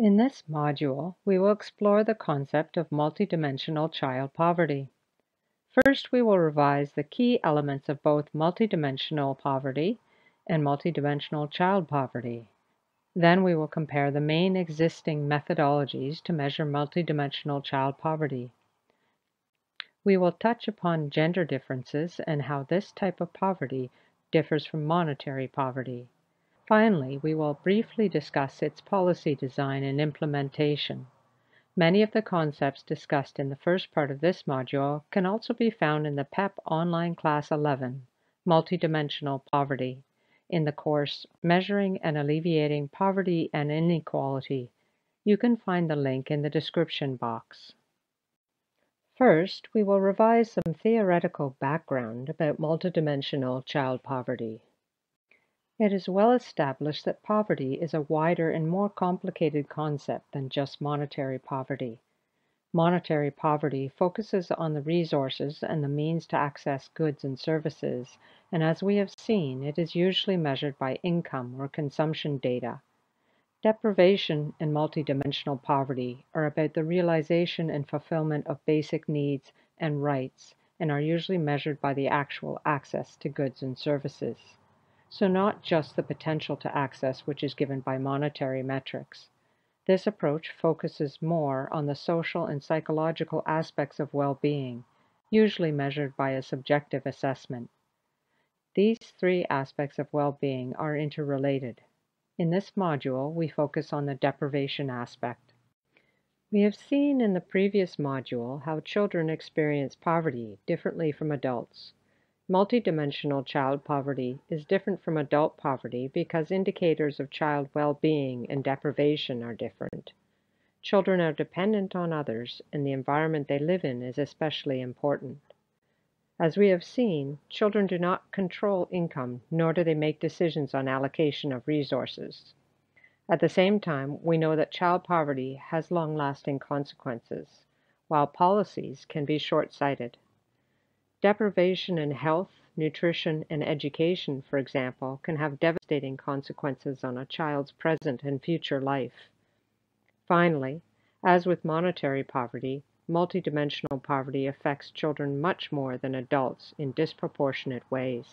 In this module, we will explore the concept of multidimensional child poverty. First, we will revise the key elements of both multidimensional poverty and multidimensional child poverty. Then we will compare the main existing methodologies to measure multidimensional child poverty. We will touch upon gender differences and how this type of poverty differs from monetary poverty. Finally, we will briefly discuss its policy design and implementation. Many of the concepts discussed in the first part of this module can also be found in the PEP Online Class 11, Multidimensional Poverty, in the course Measuring and Alleviating Poverty and Inequality. You can find the link in the description box. First, we will revise some theoretical background about multidimensional child poverty. It is well established that poverty is a wider and more complicated concept than just monetary poverty. Monetary poverty focuses on the resources and the means to access goods and services, and as we have seen, it is usually measured by income or consumption data. Deprivation and multidimensional poverty are about the realization and fulfillment of basic needs and rights, and are usually measured by the actual access to goods and services. So not just the potential to access which is given by monetary metrics. This approach focuses more on the social and psychological aspects of well-being, usually measured by a subjective assessment. These three aspects of well-being are interrelated. In this module, we focus on the deprivation aspect. We have seen in the previous module how children experience poverty differently from adults. Multidimensional child poverty is different from adult poverty because indicators of child well-being and deprivation are different. Children are dependent on others, and the environment they live in is especially important. As we have seen, children do not control income, nor do they make decisions on allocation of resources. At the same time, we know that child poverty has long-lasting consequences, while policies can be short-sighted. Deprivation in health, nutrition, and education, for example, can have devastating consequences on a child's present and future life. Finally, as with monetary poverty, multidimensional poverty affects children much more than adults in disproportionate ways.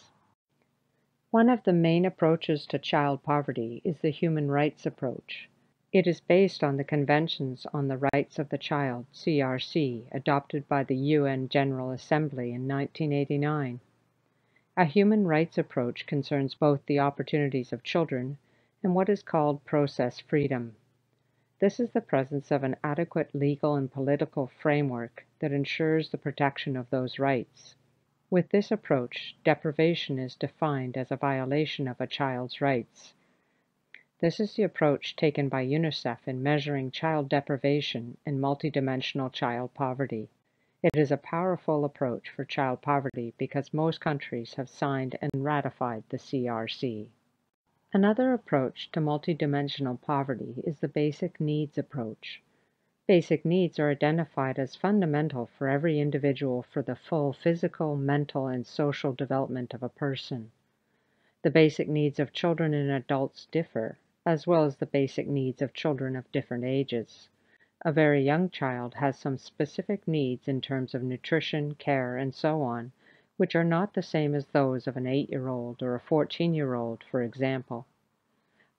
One of the main approaches to child poverty is the human rights approach. It is based on the Conventions on the Rights of the Child, CRC, adopted by the UN General Assembly in 1989. A human rights approach concerns both the opportunities of children and what is called process freedom. This is the presence of an adequate legal and political framework that ensures the protection of those rights. With this approach, deprivation is defined as a violation of a child's rights. This is the approach taken by UNICEF in measuring child deprivation and multidimensional child poverty. It is a powerful approach for child poverty because most countries have signed and ratified the CRC. Another approach to multidimensional poverty is the basic needs approach. Basic needs are identified as fundamental for every individual for the full physical, mental, and social development of a person. The basic needs of children and adults differ, as well as the basic needs of children of different ages. A very young child has some specific needs in terms of nutrition, care, and so on, which are not the same as those of an 8-year-old or a 14-year-old, for example.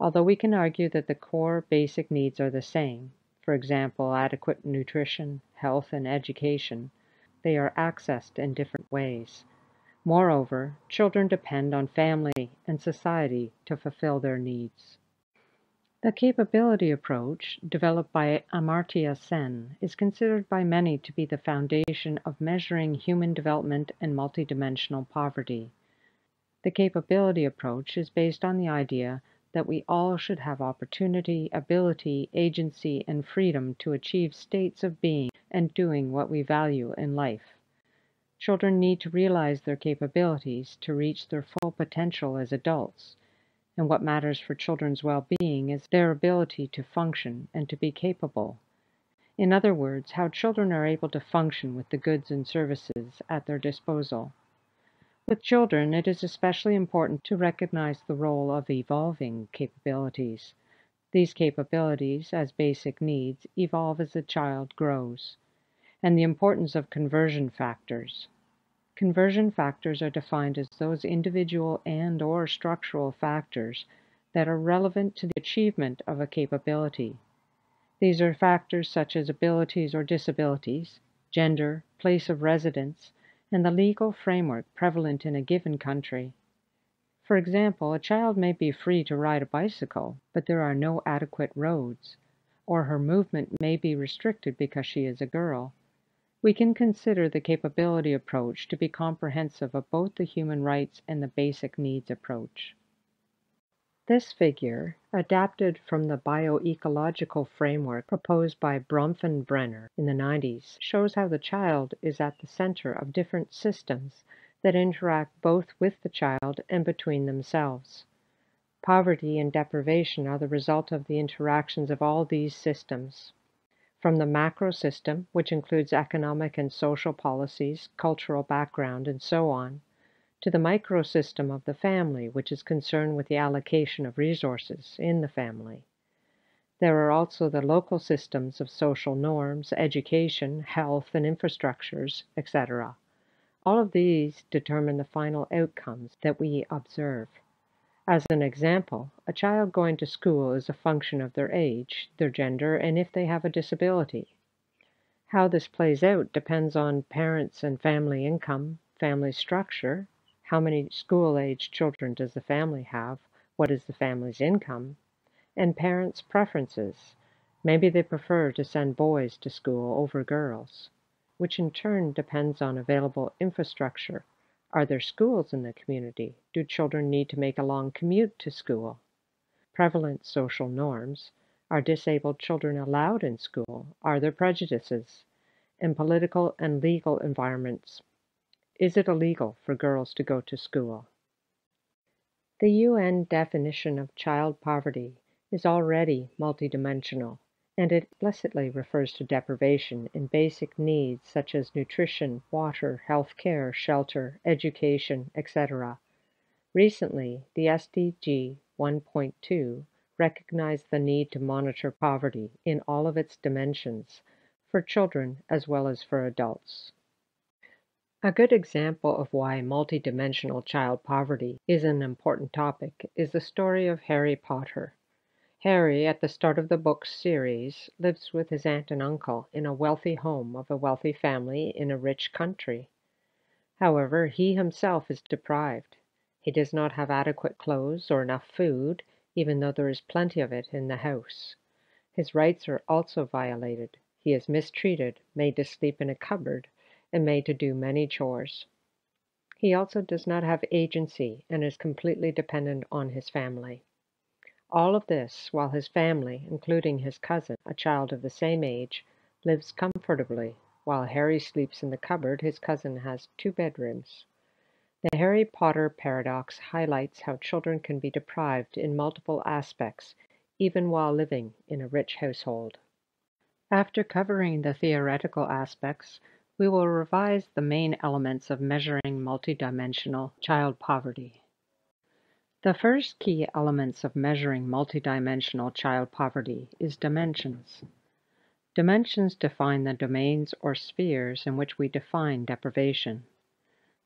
Although we can argue that the core basic needs are the same, for example, adequate nutrition, health, and education, they are accessed in different ways. Moreover, children depend on family and society to fulfill their needs. The capability approach, developed by Amartya Sen, is considered by many to be the foundation of measuring human development and multidimensional poverty. The capability approach is based on the idea that we all should have opportunity, ability, agency, and freedom to achieve states of being and doing what we value in life. Children need to realize their capabilities to reach their full potential as adults, and what matters for children's well-being is their ability to function and to be capable. In other words, how children are able to function with the goods and services at their disposal. With children, it is especially important to recognize the role of evolving capabilities. These capabilities, as basic needs, evolve as the child grows. And the importance of conversion factors. Conversion factors are defined as those individual and/or structural factors that are relevant to the achievement of a capability. These are factors such as abilities or disabilities, gender, place of residence, and the legal framework prevalent in a given country. For example, a child may be free to ride a bicycle, but there are no adequate roads, or her movement may be restricted because she is a girl. We can consider the capability approach to be comprehensive of both the human rights and the basic needs approach. This figure, adapted from the bioecological framework proposed by Bronfenbrenner in the 90s, shows how the child is at the center of different systems that interact both with the child and between themselves. Poverty and deprivation are the result of the interactions of all these systems. From the macro system, which includes economic and social policies, cultural background, and so on, to the micro system of the family, which is concerned with the allocation of resources in the family. There are also the local systems of social norms, education, health, and infrastructures, etc. All of these determine the final outcomes that we observe. As an example, a child going to school is a function of their age, their gender, and if they have a disability. How this plays out depends on parents and family income, family structure, how many school-aged children does the family have, what is the family's income, and parents' preferences. Maybe they prefer to send boys to school over girls, which in turn depends on available infrastructure. Are there schools in the community? Do children need to make a long commute to school? Prevalent social norms. Are disabled children allowed in school? Are there prejudices? And political and legal environments. Is it illegal for girls to go to school? The UN definition of child poverty is already multidimensional, and it explicitly refers to deprivation in basic needs such as nutrition, water, health care, shelter, education, etc. Recently, the SDG 1.2 recognized the need to monitor poverty in all of its dimensions, for children as well as for adults. A good example of why multidimensional child poverty is an important topic is the story of Harry Potter. Harry, at the start of the book series, lives with his aunt and uncle in a wealthy home of a wealthy family in a rich country. However, he himself is deprived. He does not have adequate clothes or enough food, even though there is plenty of it in the house. His rights are also violated. He is mistreated, made to sleep in a cupboard, and made to do many chores. He also does not have agency and is completely dependent on his family. All of this while his family, including his cousin, a child of the same age, lives comfortably. While Harry sleeps in the cupboard, his cousin has 2 bedrooms. The Harry Potter paradox highlights how children can be deprived in multiple aspects, even while living in a rich household. After covering the theoretical aspects, we will revise the main elements of measuring multidimensional child poverty. The first key elements of measuring multidimensional child poverty is dimensions. Dimensions define the domains or spheres in which we define deprivation.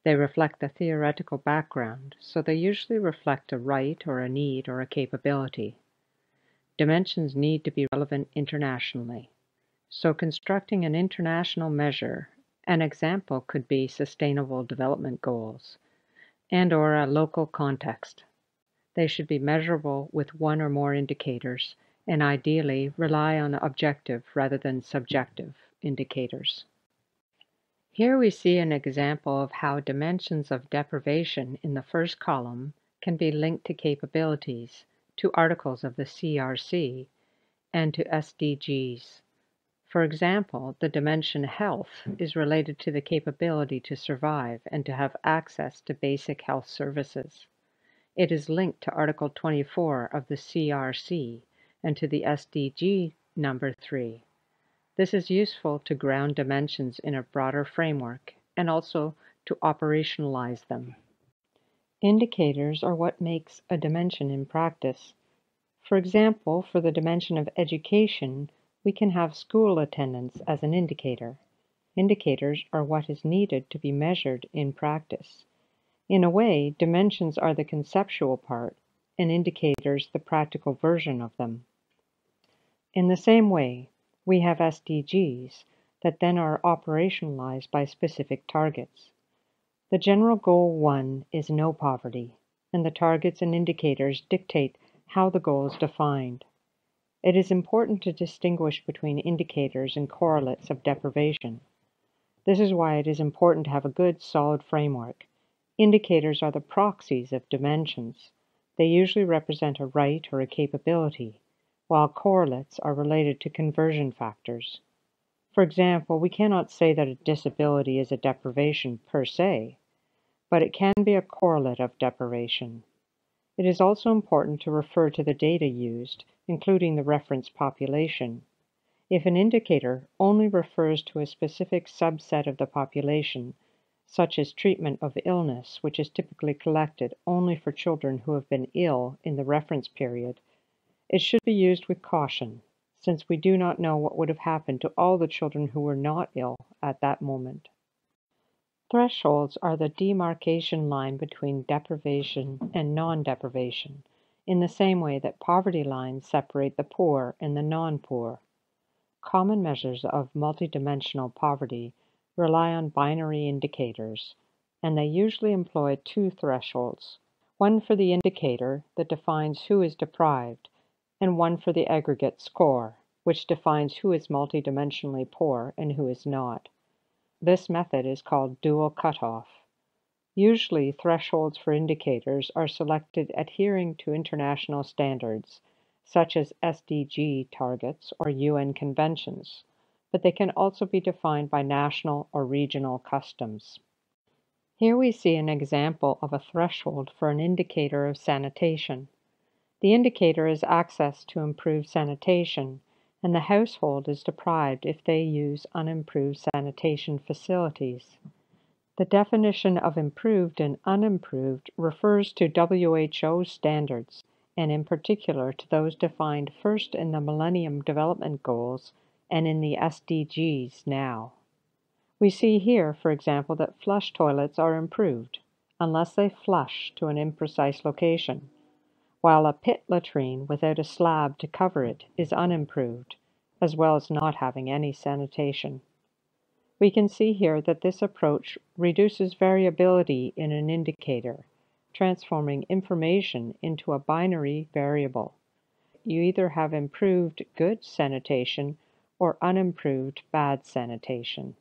They reflect the theoretical background, so they usually reflect a right or a need or a capability. Dimensions need to be relevant internationally. So constructing an international measure, an example could be Sustainable Development Goals, and/or a local context. They should be measurable with one or more indicators, and ideally rely on objective rather than subjective indicators. Here we see an example of how dimensions of deprivation in the first column can be linked to capabilities, to articles of the CRC, and to SDGs. For example, the dimension health is related to the capability to survive and to have access to basic health services. It is linked to Article 24 of the CRC and to the SDG number 3. This is useful to ground dimensions in a broader framework and also to operationalize them. Indicators are what makes a dimension in practice. For example, for the dimension of education, we can have school attendance as an indicator. Indicators are what is needed to be measured in practice. In a way, dimensions are the conceptual part, and indicators the practical version of them. In the same way, we have SDGs that then are operationalized by specific targets. The general goal 1 is no poverty, and the targets and indicators dictate how the goal is defined. It is important to distinguish between indicators and correlates of deprivation. This is why it is important to have a good, solid framework. Indicators are the proxies of dimensions. They usually represent a right or a capability, while correlates are related to conversion factors. For example, we cannot say that a disability is a deprivation per se, but it can be a correlate of deprivation. It is also important to refer to the data used, including the reference population. If an indicator only refers to a specific subset of the population, such as treatment of illness, which is typically collected only for children who have been ill in the reference period, it should be used with caution, since we do not know what would have happened to all the children who were not ill at that moment. Thresholds are the demarcation line between deprivation and non-deprivation, in the same way that poverty lines separate the poor and the non-poor. Common measures of multidimensional poverty rely on binary indicators, and they usually employ 2 thresholds, one for the indicator that defines who is deprived, and one for the aggregate score, which defines who is multidimensionally poor and who is not. This method is called dual cutoff. Usually, thresholds for indicators are selected adhering to international standards, such as SDG targets or UN conventions, but they can also be defined by national or regional customs. Here we see an example of a threshold for an indicator of sanitation. The indicator is access to improved sanitation, and the household is deprived if they use unimproved sanitation facilities. The definition of improved and unimproved refers to WHO standards, and in particular to those defined first in the Millennium Development Goals and in the SDGs now. We see here, for example, that flush toilets are improved unless they flush to an imprecise location, while a pit latrine without a slab to cover it is unimproved, as well as not having any sanitation. We can see here that this approach reduces variability in an indicator, transforming information into a binary variable. You either have improved good sanitation or unimproved bad sanitation.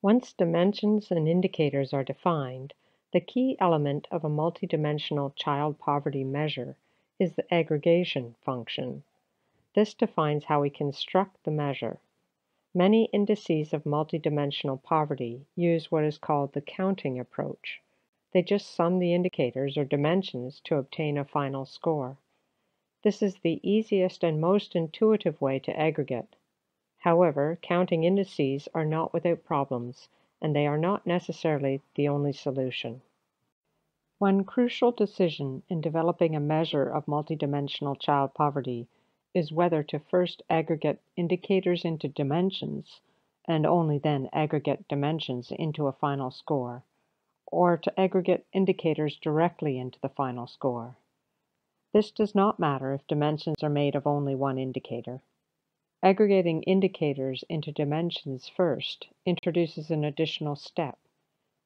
Once dimensions and indicators are defined, the key element of a multidimensional child poverty measure is the aggregation function. This defines how we construct the measure. Many indices of multidimensional poverty use what is called the counting approach. They just sum the indicators or dimensions to obtain a final score. This is the easiest and most intuitive way to aggregate. However, counting indices are not without problems, and they are not necessarily the only solution. One crucial decision in developing a measure of multidimensional child poverty is whether to first aggregate indicators into dimensions, and only then aggregate dimensions into a final score, or to aggregate indicators directly into the final score. This does not matter if dimensions are made of only one indicator. Aggregating indicators into dimensions first introduces an additional step.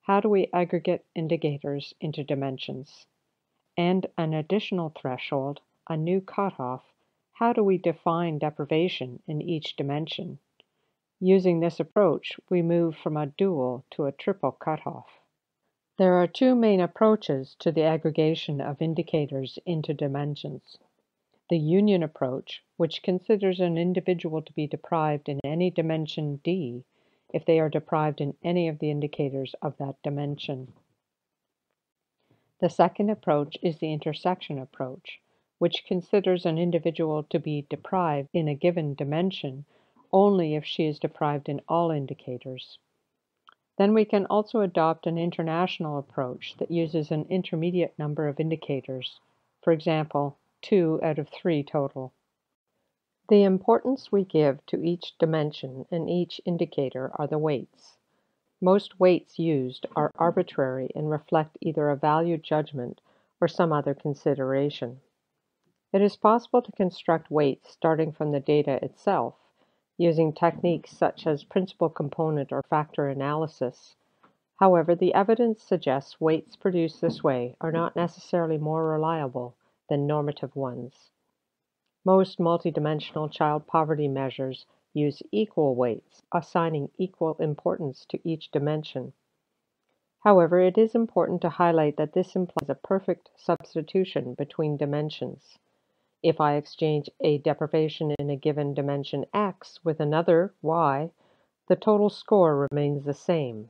How do we aggregate indicators into dimensions? And an additional threshold, a new cutoff, how do we define deprivation in each dimension? Using this approach, we move from a dual to a triple cutoff. There are 2 main approaches to the aggregation of indicators into dimensions. The union approach, which considers an individual to be deprived in any dimension D if they are deprived in any of the indicators of that dimension. The second approach is the intersection approach, which considers an individual to be deprived in a given dimension only if she is deprived in all indicators. Then we can also adopt an international approach that uses an intermediate number of indicators, for example, 2 out of 3 total. The importance we give to each dimension and each indicator are the weights. Most weights used are arbitrary and reflect either a value judgment or some other consideration. It is possible to construct weights starting from the data itself, using techniques such as principal component or factor analysis. However, the evidence suggests weights produced this way are not necessarily more reliable than normative ones. Most multidimensional child poverty measures use equal weights, assigning equal importance to each dimension. However, it is important to highlight that this implies a perfect substitution between dimensions. If I exchange a deprivation in a given dimension X with another Y, the total score remains the same.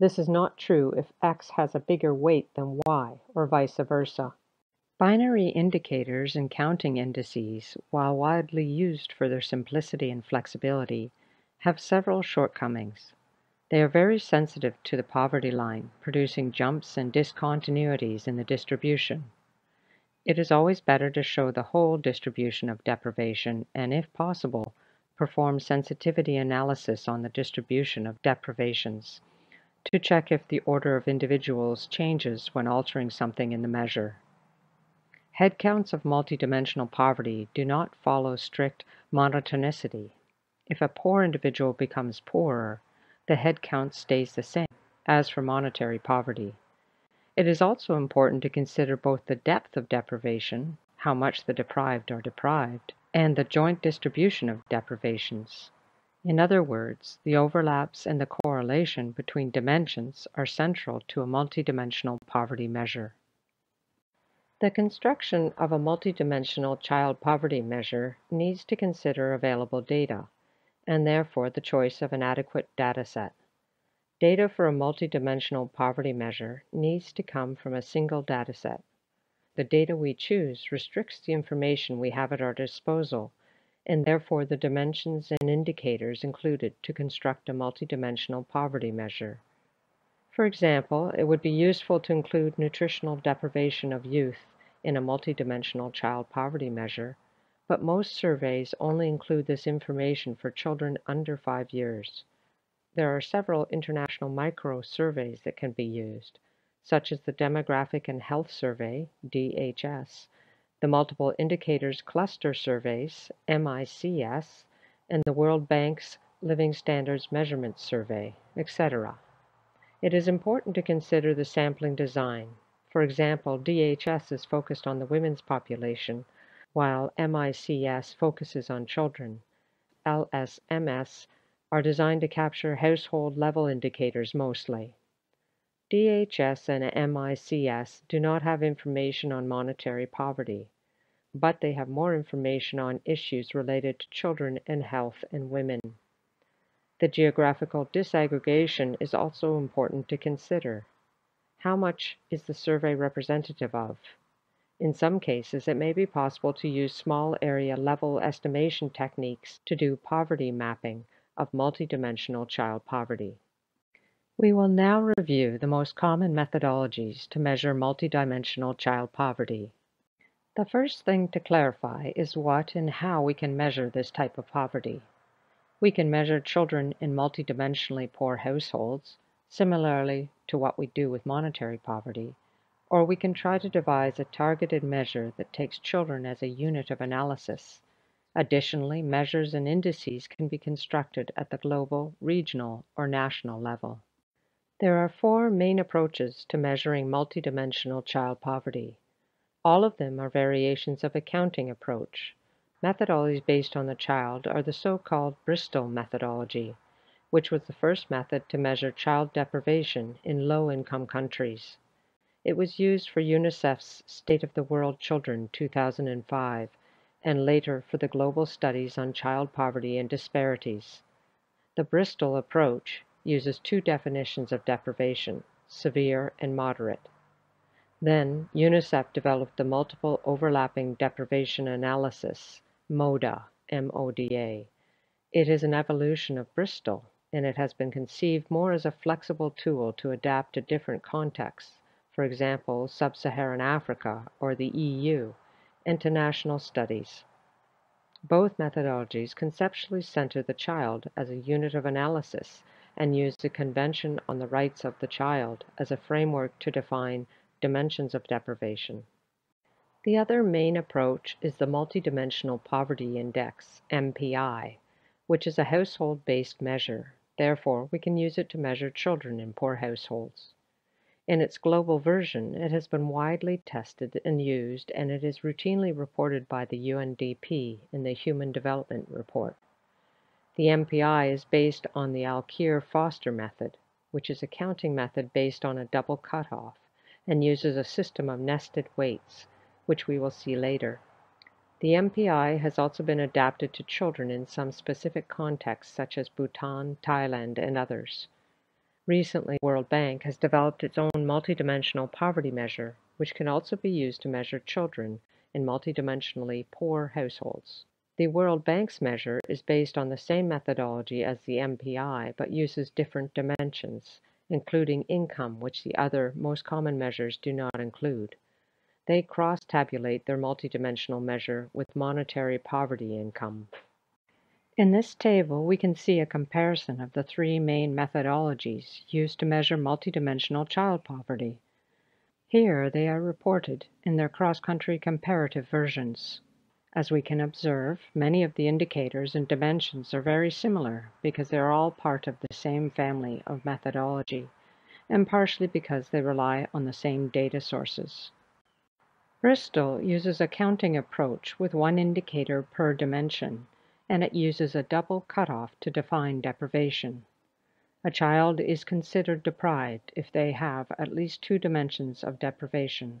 This is not true if X has a bigger weight than Y, or vice versa. Binary indicators and counting indices, while widely used for their simplicity and flexibility, have several shortcomings. They are very sensitive to the poverty line, producing jumps and discontinuities in the distribution. It is always better to show the whole distribution of deprivation and, if possible, perform sensitivity analysis on the distribution of deprivations to check if the order of individuals changes when altering something in the measure. Headcounts of multidimensional poverty do not follow strict monotonicity. If a poor individual becomes poorer, the headcount stays the same as for monetary poverty. It is also important to consider both the depth of deprivation, how much the deprived are deprived, and the joint distribution of deprivations. In other words, the overlaps and the correlation between dimensions are central to a multidimensional poverty measure. The construction of a multidimensional child poverty measure needs to consider available data, and therefore the choice of an adequate dataset. Data for a multidimensional poverty measure needs to come from a single dataset. The data we choose restricts the information we have at our disposal, and therefore the dimensions and indicators included to construct a multidimensional poverty measure. For example, it would be useful to include nutritional deprivation of youth in a multidimensional child poverty measure, but most surveys only include this information for children under 5 years. There are several international micro-surveys that can be used, such as the Demographic and Health Survey, DHS, the Multiple Indicators Cluster Surveys, MICS, and the World Bank's Living Standards Measurement Survey, etc. It is important to consider the sampling design. For example, DHS is focused on the women's population, while MICS focuses on children. LSMS are designed to capture household-level indicators mostly. DHS and MICS do not have information on monetary poverty, but they have more information on issues related to children and health and women. The geographical disaggregation is also important to consider. How much is the survey representative of? In some cases, it may be possible to use small area-level estimation techniques to do poverty mapping of multidimensional child poverty. We will now review the most common methodologies to measure multidimensional child poverty. The first thing to clarify is what and how we can measure this type of poverty. We can measure children in multidimensionally poor households, similarly to what we do with monetary poverty, or we can try to devise a targeted measure that takes children as a unit of analysis. Additionally, measures and indices can be constructed at the global, regional, or national level. There are 4 main approaches to measuring multidimensional child poverty. All of them are variations of a counting approach. Methodologies based on the child are the so-called Bristol methodology, which was the first method to measure child deprivation in low-income countries. It was used for UNICEF's State of the World Children 2005, and later for the Global Studies on Child Poverty and Disparities. The Bristol approach uses 2 definitions of deprivation, severe and moderate. Then, UNICEF developed the Multiple Overlapping Deprivation Analysis, MODA, M-O-D-A. It is an evolution of Bristol, and it has been conceived more as a flexible tool to adapt to different contexts, for example, Sub-Saharan Africa or the EU, international studies. Both methodologies conceptually center the child as a unit of analysis and use the Convention on the Rights of the Child as a framework to define dimensions of deprivation. The other main approach is the Multidimensional Poverty Index, MPI, which is a household-based measure. Therefore, we can use it to measure children in poor households. In its global version, it has been widely tested and used, and it is routinely reported by the UNDP in the Human Development Report. The MPI is based on the Alquier-Foster method, which is a counting method based on a double cutoff and uses a system of nested weights, which we will see later. The MPI has also been adapted to children in some specific contexts such as Bhutan, Thailand, and others. Recently, the World Bank has developed its own multidimensional poverty measure, which can also be used to measure children in multidimensionally poor households. The World Bank's measure is based on the same methodology as the MPI, but uses different dimensions, including income, which the other most common measures do not include. They cross-tabulate their multidimensional measure with monetary poverty income. In this table, we can see a comparison of the three main methodologies used to measure multidimensional child poverty. Here they are reported in their cross-country comparative versions. As we can observe, many of the indicators and dimensions are very similar because they are all part of the same family of methodology, and partially because they rely on the same data sources. Bristol uses a counting approach with one indicator per dimension, and it uses a double cutoff to define deprivation. A child is considered deprived if they have at least two dimensions of deprivation.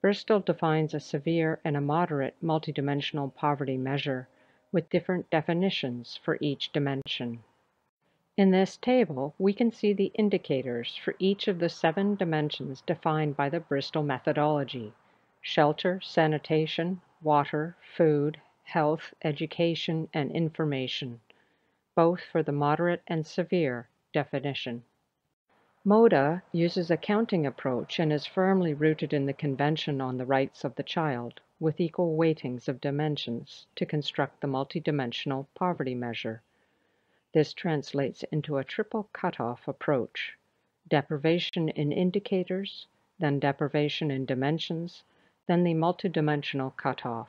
Bristol defines a severe and a moderate multidimensional poverty measure with different definitions for each dimension. In this table, we can see the indicators for each of the 7 dimensions defined by the Bristol methodology: shelter, sanitation, water, food, health, education, and information, both for the moderate and severe definition. MODA uses a counting approach and is firmly rooted in the Convention on the Rights of the Child, with equal weightings of dimensions, to construct the multidimensional poverty measure. This translates into a triple cutoff approach: deprivation in indicators, then deprivation in dimensions, then the multidimensional cutoff.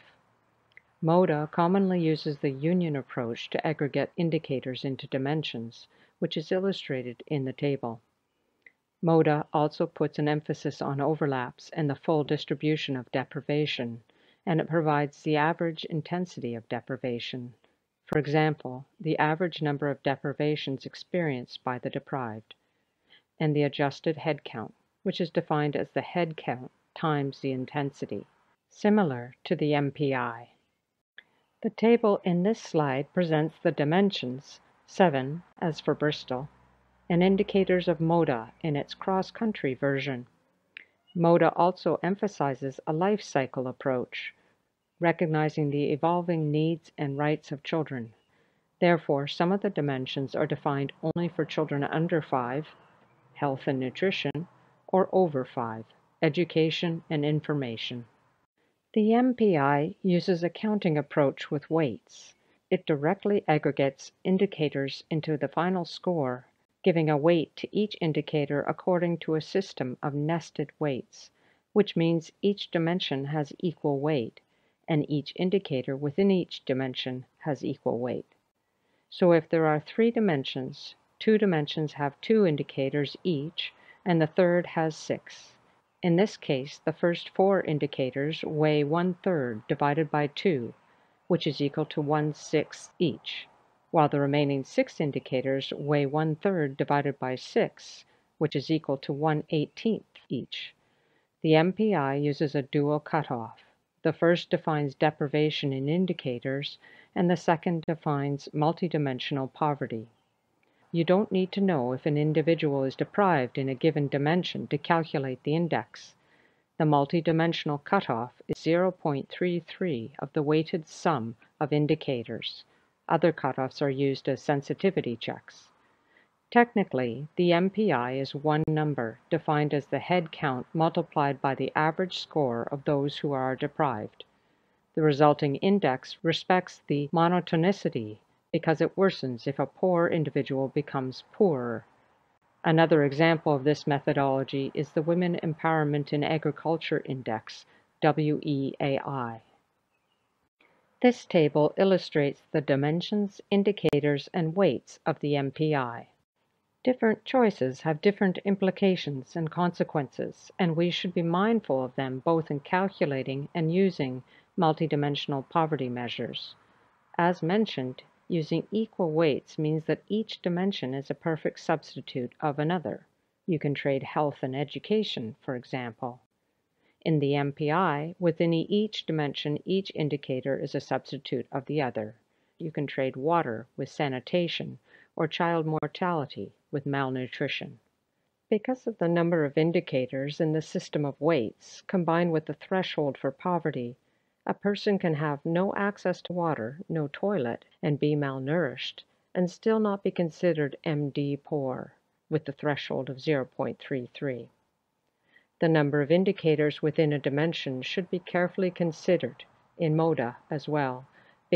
MODA commonly uses the union approach to aggregate indicators into dimensions, which is illustrated in the table. MODA also puts an emphasis on overlaps and the full distribution of deprivation, and it provides the average intensity of deprivation. For example, the average number of deprivations experienced by the deprived, and the adjusted head count, which is defined as the head count times the intensity, similar to the MPI. The table in this slide presents the dimensions, 7 as for Bristol, and indicators of MODA in its cross-country version. MODA also emphasizes a life cycle approach, recognizing the evolving needs and rights of children. Therefore, some of the dimensions are defined only for children under 5, health and nutrition, or over 5. Education and information. The MPI uses a counting approach with weights. It directly aggregates indicators into the final score, giving a weight to each indicator according to a system of nested weights, which means each dimension has equal weight, and each indicator within each dimension has equal weight. So if there are 3 dimensions, 2 dimensions have 2 indicators each, and the third has 6. In this case, the first 4 indicators weigh 1/3 divided by 2, which is equal to 1/6 each, while the remaining 6 indicators weigh 1/3 divided by 6, which is equal to 1/18 each. The MPI uses a dual cutoff. The first defines deprivation in indicators, and the second defines multidimensional poverty. You don't need to know if an individual is deprived in a given dimension to calculate the index. The multidimensional cutoff is 0.33 of the weighted sum of indicators. Other cutoffs are used as sensitivity checks. Technically, the MPI is one number, defined as the head count multiplied by the average score of those who are deprived. The resulting index respects the monotonicity because it worsens if a poor individual becomes poorer. Another example of this methodology is the Women Empowerment in Agriculture Index, WEAI. This table illustrates the dimensions, indicators, and weights of the MPI. Different choices have different implications and consequences, and we should be mindful of them both in calculating and using multidimensional poverty measures. As mentioned, using equal weights means that each dimension is a perfect substitute of another. You can trade health and education, for example. In the MPI, within each dimension, each indicator is a substitute of the other. You can trade water with sanitation or child mortality with malnutrition. Because of the number of indicators in the system of weights, combined with the threshold for poverty, a person can have no access to water, no toilet, and be malnourished, and still not be considered MD poor, with the threshold of 0.33. The number of indicators within a dimension should be carefully considered, in MODA as well,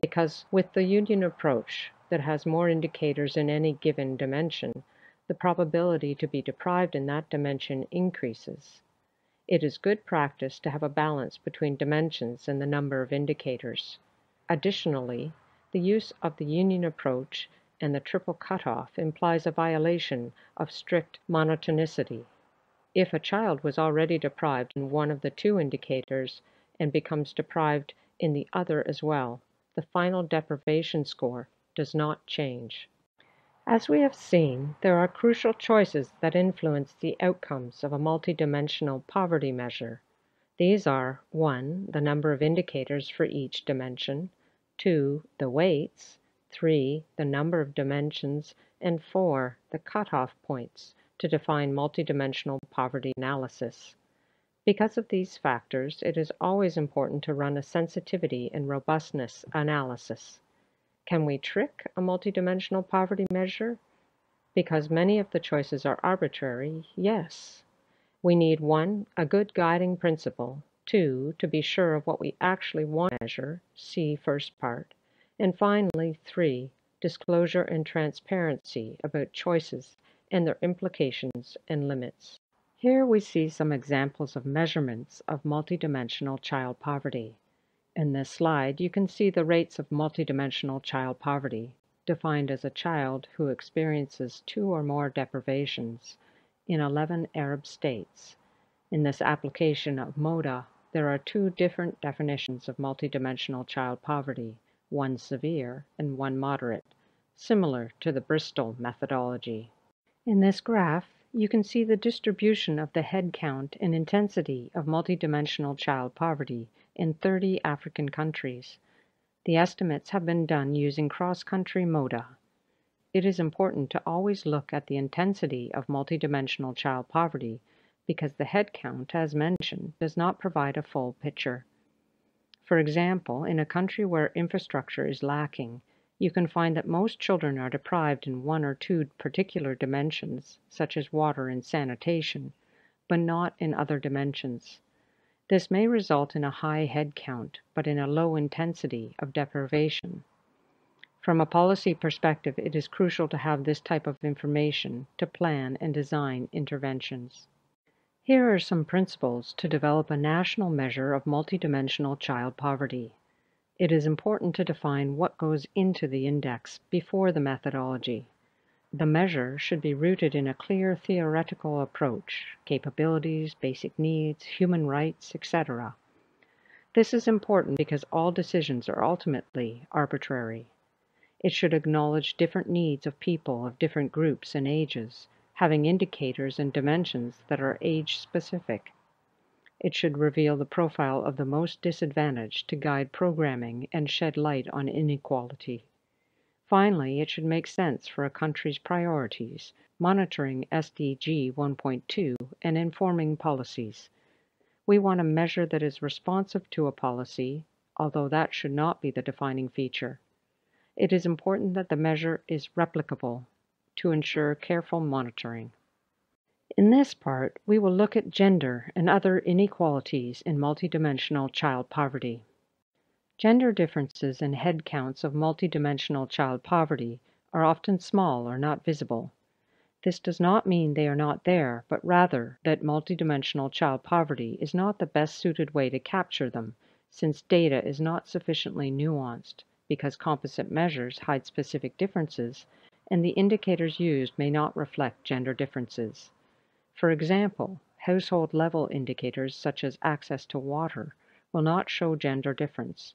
because with the union approach that has more indicators in any given dimension, the probability to be deprived in that dimension increases. It is good practice to have a balance between dimensions and the number of indicators. Additionally, the use of the union approach and the triple cutoff implies a violation of strict monotonicity. If a child was already deprived in one of the two indicators and becomes deprived in the other as well, the final deprivation score does not change. As we have seen, there are crucial choices that influence the outcomes of a multidimensional poverty measure. These are 1. The number of indicators for each dimension, 2. the weights, 3. the number of dimensions, and 4. the cutoff points to define multidimensional poverty analysis. Because of these factors, it is always important to run a sensitivity and robustness analysis. Can we trick a multidimensional poverty measure? Because many of the choices are arbitrary, yes. We need 1. A good guiding principle, 2. to be sure of what we actually want to measure, see first part, and finally 3. disclosure and transparency about choices and their implications and limits. Here we see some examples of measurements of multidimensional child poverty. In this slide, you can see the rates of multidimensional child poverty, defined as a child who experiences 2 or more deprivations, in 11 Arab states. In this application of MODA, there are 2 different definitions of multidimensional child poverty, one severe and one moderate, similar to the Bristol methodology. In this graph, you can see the distribution of the head count and intensity of multidimensional child poverty in 30 African countries. The estimates have been done using cross-country MODA. It is important to always look at the intensity of multidimensional child poverty because the head count, as mentioned, does not provide a full picture. For example, in a country where infrastructure is lacking, you can find that most children are deprived in 1 or 2 particular dimensions, such as water and sanitation, but not in other dimensions. This may result in a high head count, but in a low intensity of deprivation. From a policy perspective, it is crucial to have this type of information to plan and design interventions. Here are some principles to develop a national measure of multidimensional child poverty. It is important to define what goes into the index before the methodology. The measure should be rooted in a clear theoretical approach, capabilities, basic needs, human rights, etc. This is important because all decisions are ultimately arbitrary. It should acknowledge different needs of people of different groups and ages, having indicators and dimensions that are age-specific. It should reveal the profile of the most disadvantaged to guide programming and shed light on inequality. Finally, it should make sense for a country's priorities, monitoring SDG 1.2 and informing policies. We want a measure that is responsive to a policy, although that should not be the defining feature. It is important that the measure is replicable to ensure careful monitoring. In this part, we will look at gender and other inequalities in multidimensional child poverty. Gender differences in head counts of multidimensional child poverty are often small or not visible. This does not mean they are not there, but rather that multidimensional child poverty is not the best suited way to capture them, since data is not sufficiently nuanced, because composite measures hide specific differences, and the indicators used may not reflect gender differences. For example, household-level indicators such as access to water will not show gender difference,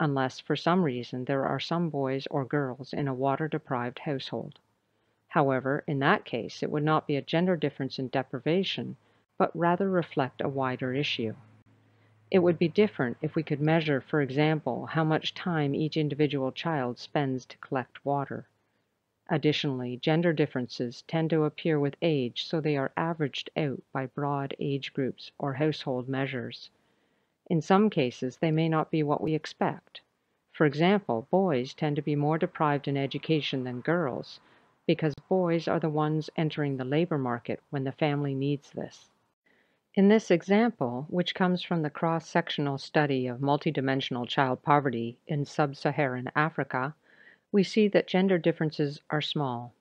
unless for some reason there are some boys or girls in a water-deprived household. However, in that case, it would not be a gender difference in deprivation, but rather reflect a wider issue. It would be different if we could measure, for example, how much time each individual child spends to collect water. Additionally, gender differences tend to appear with age, so they are averaged out by broad age groups or household measures. In some cases, they may not be what we expect. For example, boys tend to be more deprived in education than girls, because boys are the ones entering the labor market when the family needs this. In this example, which comes from the cross-sectional study of multidimensional child poverty in sub-Saharan Africa, we see that gender differences are small.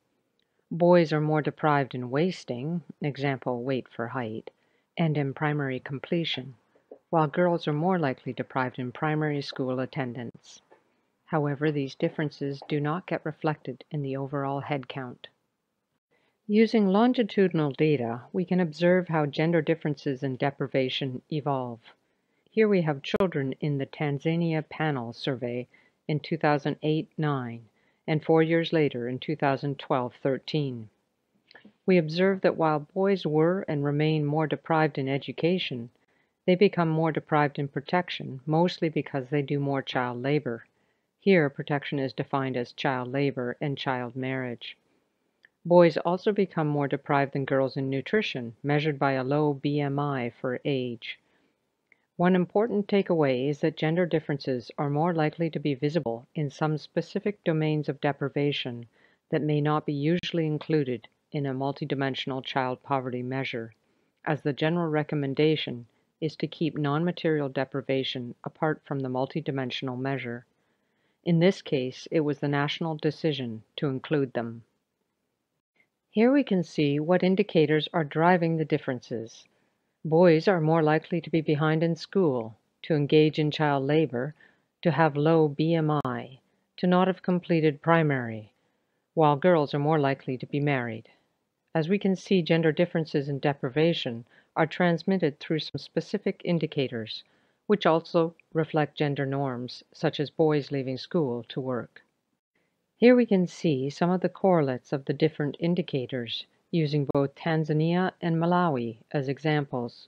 Boys are more deprived in wasting, example, weight for height, and in primary completion, while girls are more likely deprived in primary school attendance. However, these differences do not get reflected in the overall head count. Using longitudinal data, we can observe how gender differences in deprivation evolve. Here we have children in the Tanzania Panel Survey in 2008-09 and 4 years later in 2012-13. We observe that while boys were and remain more deprived in education, they become more deprived in protection, mostly because they do more child labor. Here, protection is defined as child labor and child marriage. Boys also become more deprived than girls in nutrition, measured by a low BMI for age. One important takeaway is that gender differences are more likely to be visible in some specific domains of deprivation that may not be usually included in a multidimensional child poverty measure, as the general recommendation is to keep non-material deprivation apart from the multidimensional measure. In this case, it was the national decision to include them. Here we can see what indicators are driving the differences. Boys are more likely to be behind in school, to engage in child labor, to have low BMI, to not have completed primary, while girls are more likely to be married. As we can see, gender differences in deprivation are transmitted through some specific indicators, which also reflect gender norms, such as boys leaving school to work. Here we can see some of the correlates of the different indicators, using both Tanzania and Malawi as examples.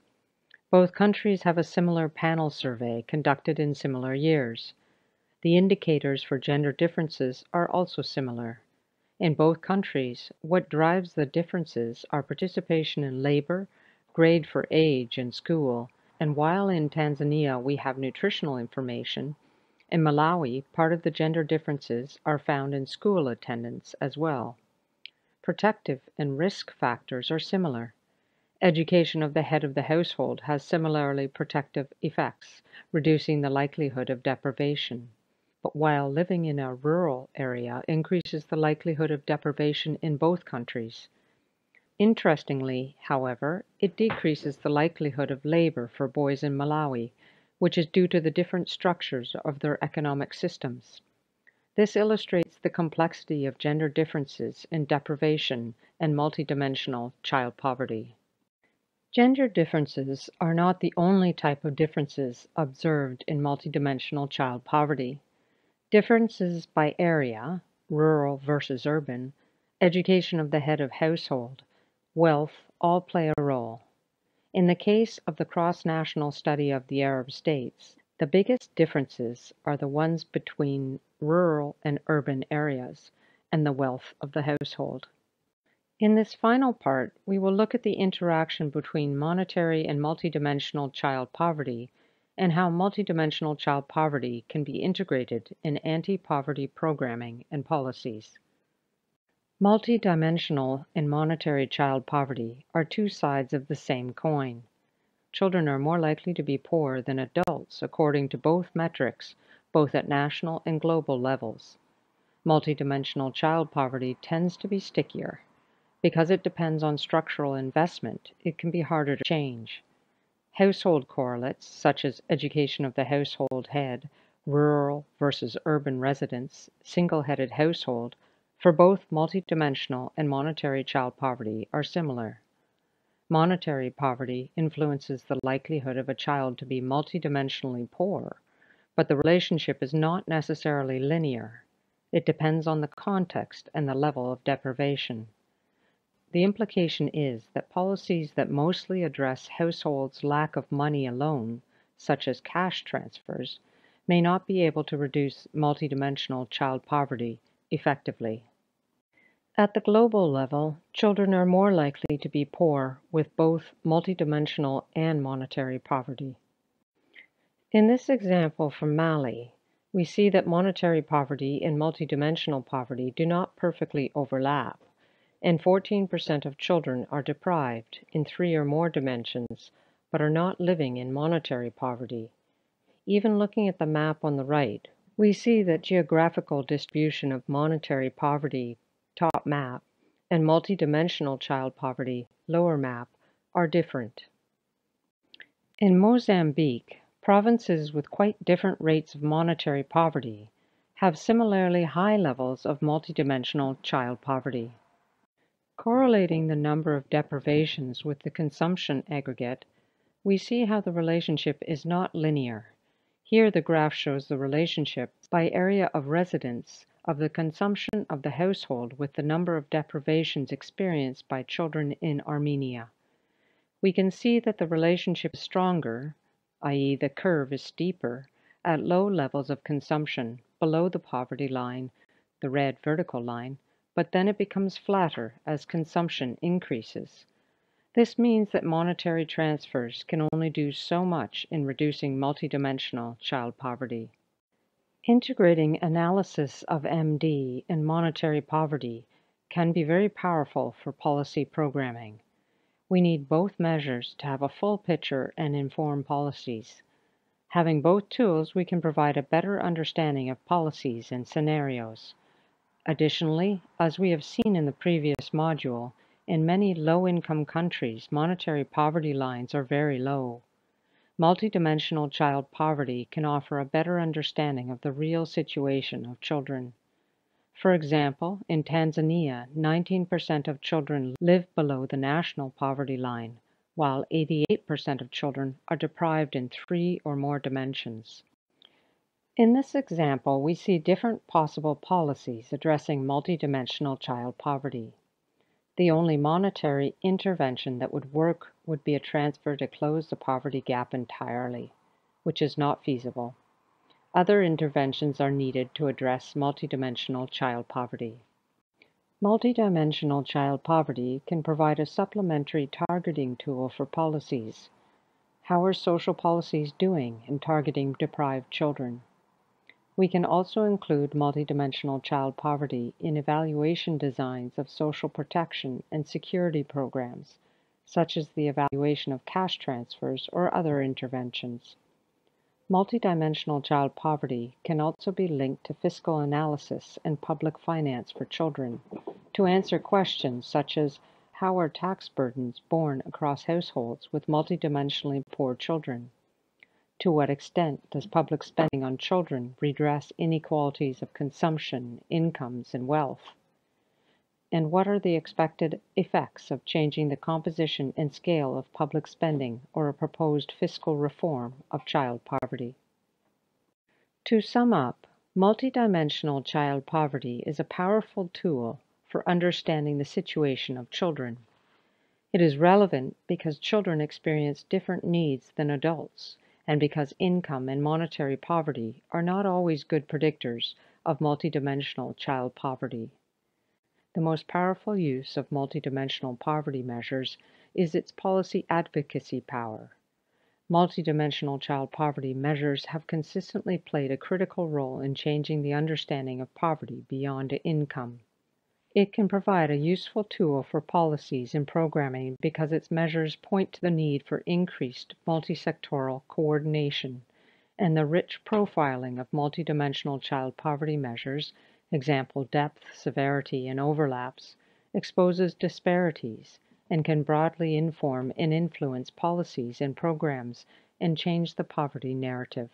Both countries have a similar panel survey conducted in similar years. The indicators for gender differences are also similar. In both countries, what drives the differences are participation in labor, grade for age and school, and while in Tanzania we have nutritional information, in Malawi part of the gender differences are found in school attendance as well. Protective and risk factors are similar. Education of the head of the household has similarly protective effects, reducing the likelihood of deprivation. But while living in a rural area increases the likelihood of deprivation in both countries. Interestingly, however, it decreases the likelihood of labor for boys in Malawi, which is due to the different structures of their economic systems. This illustrates the complexity of gender differences in deprivation and multidimensional child poverty. Gender differences are not the only type of differences observed in multidimensional child poverty. Differences by area, rural versus urban, education of the head of household, wealth, all play a role. In the case of the cross-national study of the Arab states, the biggest differences are the ones between rural and urban areas and the wealth of the household. In this final part, we will look at the interaction between monetary and multidimensional child poverty and how multidimensional child poverty can be integrated in anti-poverty programming and policies. Multidimensional and monetary child poverty are two sides of the same coin. Children are more likely to be poor than adults according to both metrics, both at national and global levels. Multidimensional child poverty tends to be stickier. Because it depends on structural investment, it can be harder to change. Household correlates, such as education of the household head, rural versus urban residents, single-headed household, for both multidimensional and monetary child poverty are similar. Monetary poverty influences the likelihood of a child to be multidimensionally poor, but the relationship is not necessarily linear. It depends on the context and the level of deprivation. The implication is that policies that mostly address households' lack of money alone, such as cash transfers, may not be able to reduce multidimensional child poverty effectively. At the global level, children are more likely to be poor with both multidimensional and monetary poverty. In this example from Mali, we see that monetary poverty and multidimensional poverty do not perfectly overlap, and 14% of children are deprived in three or more dimensions, but are not living in monetary poverty. Even looking at the map on the right, we see that geographical distribution of monetary poverty, top map, and multidimensional child poverty, lower map, are different. In Mozambique, provinces with quite different rates of monetary poverty have similarly high levels of multidimensional child poverty. Correlating the number of deprivations with the consumption aggregate, we see how the relationship is not linear. Here the graph shows the relationship by area of residence of the consumption of the household with the number of deprivations experienced by children in Armenia. We can see that the relationship is stronger, i.e. the curve is steeper, at low levels of consumption, below the poverty line, the red vertical line, but then it becomes flatter as consumption increases. This means that monetary transfers can only do so much in reducing multidimensional child poverty. Integrating analysis of MD and monetary poverty can be very powerful for policy programming. We need both measures to have a full picture and inform policies. Having both tools, we can provide a better understanding of policies and scenarios. Additionally, as we have seen in the previous module, in many low-income countries, monetary poverty lines are very low. Multidimensional child poverty can offer a better understanding of the real situation of children. For example, in Tanzania, 19% of children live below the national poverty line, while 88% of children are deprived in three or more dimensions. In this example, we see different possible policies addressing multidimensional child poverty. The only monetary intervention that would work would be a transfer to close the poverty gap entirely, which is not feasible. Other interventions are needed to address multidimensional child poverty. Multidimensional child poverty can provide a supplementary targeting tool for policies. How are social policies doing in targeting deprived children? We can also include multidimensional child poverty in evaluation designs of social protection and security programs, such as the evaluation of cash transfers or other interventions. Multidimensional child poverty can also be linked to fiscal analysis and public finance for children, to answer questions such as how are tax burdens borne across households with multidimensionally poor children? To what extent does public spending on children redress inequalities of consumption, incomes, and wealth? And what are the expected effects of changing the composition and scale of public spending or a proposed fiscal reform of child poverty? To sum up, multidimensional child poverty is a powerful tool for understanding the situation of children. It is relevant because children experience different needs than adults, and because income and monetary poverty are not always good predictors of multidimensional child poverty. The most powerful use of multidimensional poverty measures is its policy advocacy power. Multidimensional child poverty measures have consistently played a critical role in changing the understanding of poverty beyond income. It can provide a useful tool for policies and programming because its measures point to the need for increased multisectoral coordination and the rich profiling of multidimensional child poverty measures, example depth, severity, and overlaps, exposes disparities and can broadly inform and influence policies and programs and change the poverty narrative.